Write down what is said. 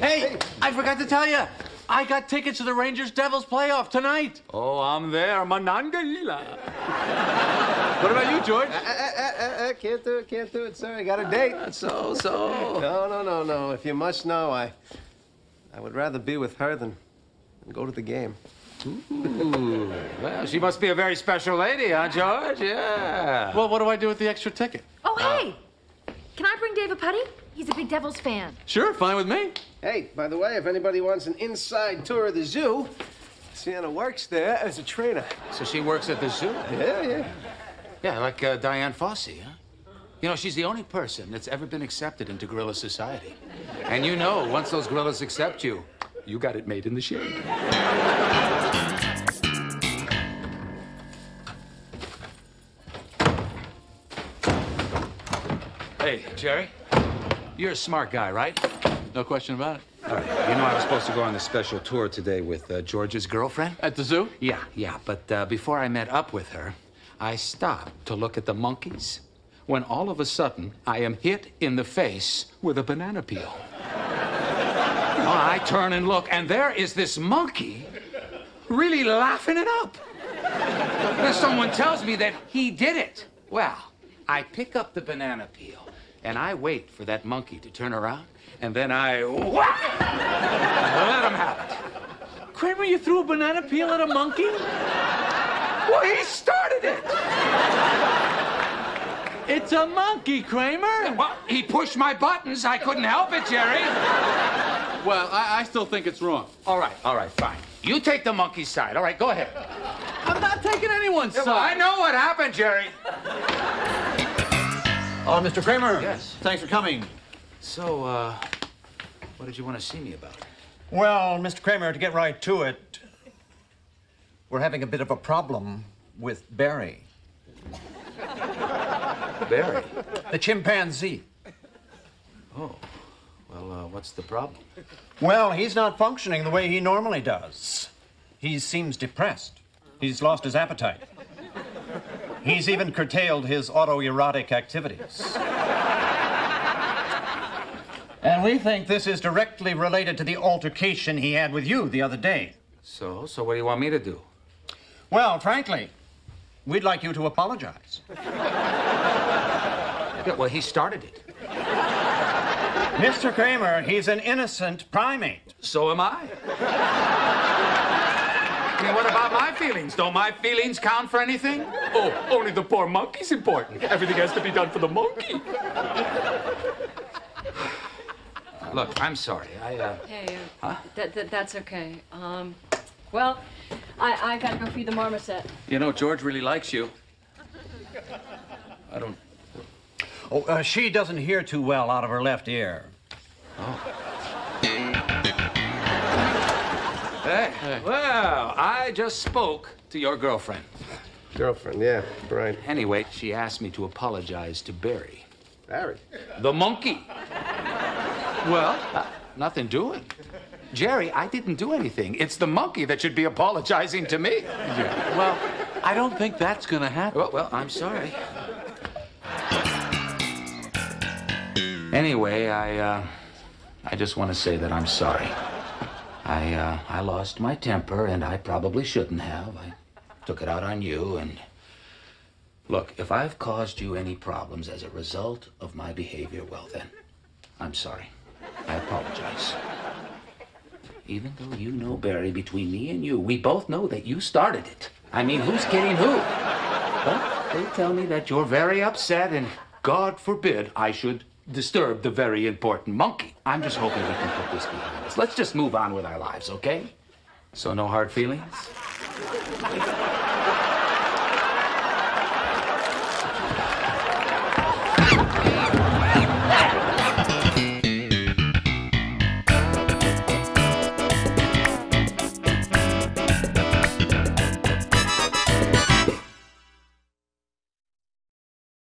Hey, I forgot to tell you. I got tickets to the Rangers-Devils playoff tonight. Oh, I'm there. Manangaila. What about you, George? Can't do it, sir. I got a date. No. If you must know, I would rather be with her than go to the game. Ooh. Well, she must be a very special lady, huh, George? Yeah. Well, what do I do with the extra ticket? Oh, hey! Can I bring David Puddy? He's a big Devils fan. Sure, fine with me. Hey, by the way, if anybody wants an inside tour of the zoo, Sienna works there as a trainer. So she works at the zoo? Yeah. Yeah, like Dian Fossey, huh? You know, she's the only person that's ever been accepted into gorilla society. And you know, once those gorillas accept you, you got it made in the shade. Hey, Jerry, you're a smart guy, right? No question about it. All right, you know I was supposed to go on a special tour today with George's girlfriend? At the zoo? Yeah, but before I met up with her, I stopped to look at the monkeys when all of a sudden I am hit in the face with a banana peel. I turn and look, and there is this monkey really laughing it up. Then someone tells me that he did it. Well, I pick up the banana peel, and I wait for that monkey to turn around, and then I whack! Let him have it. Kramer, you threw a banana peel at a monkey? Well, he started it! It's a monkey, Kramer. Well, he pushed my buttons. I couldn't help it, Jerry. Well, I still think it's wrong. All right, fine. You take the monkey's side. All right, go ahead. I'm not taking anyone's side. Well, I know what happened, Jerry. Oh, Mr. Kramer. Yes. Thanks for coming. So, what did you want to see me about? Well, Mr. Kramer, to get right to it, we're having a bit of a problem with Barry. Barry? The chimpanzee. Oh. Well, what's the problem? Well, he's not functioning the way he normally does. He seems depressed. He's lost his appetite. He's even curtailed his autoerotic activities. And we think this is directly related to the altercation he had with you the other day. So what do you want me to do? Well, frankly, we'd like you to apologize. Yeah, well, he started it. Mr. Kramer, he's an innocent primate. So am I. I mean, what about my feelings? Don't my feelings count for anything? Oh, only the poor monkey's important. Everything has to be done for the monkey. Look, I'm sorry. That's okay. Well, I gotta go feed the marmoset. You know, George really likes you. I don't... Oh, she doesn't hear too well out of her left ear. Oh. Hey, well, I just spoke to your girlfriend. Girlfriend, yeah, right. Anyway, she asked me to apologize to Barry. Barry? The monkey. Well, nothing doing. Jerry, I didn't do anything. It's the monkey that should be apologizing to me. Yeah. Well, I don't think that's gonna happen. Well, I'm sorry. Anyway, I just want to say that I'm sorry. I lost my temper, and I probably shouldn't have. I took it out on you, and... Look, if I've caused you any problems as a result of my behavior, well then, I'm sorry. I apologize. Even though you know, Barry, between me and you, we both know that you started it. I mean, who's kidding who? But they tell me that you're very upset, and God forbid I should... disturb the very important monkey. I'm just hoping we can put this behind us. Let's just move on with our lives, okay? So no hard feelings?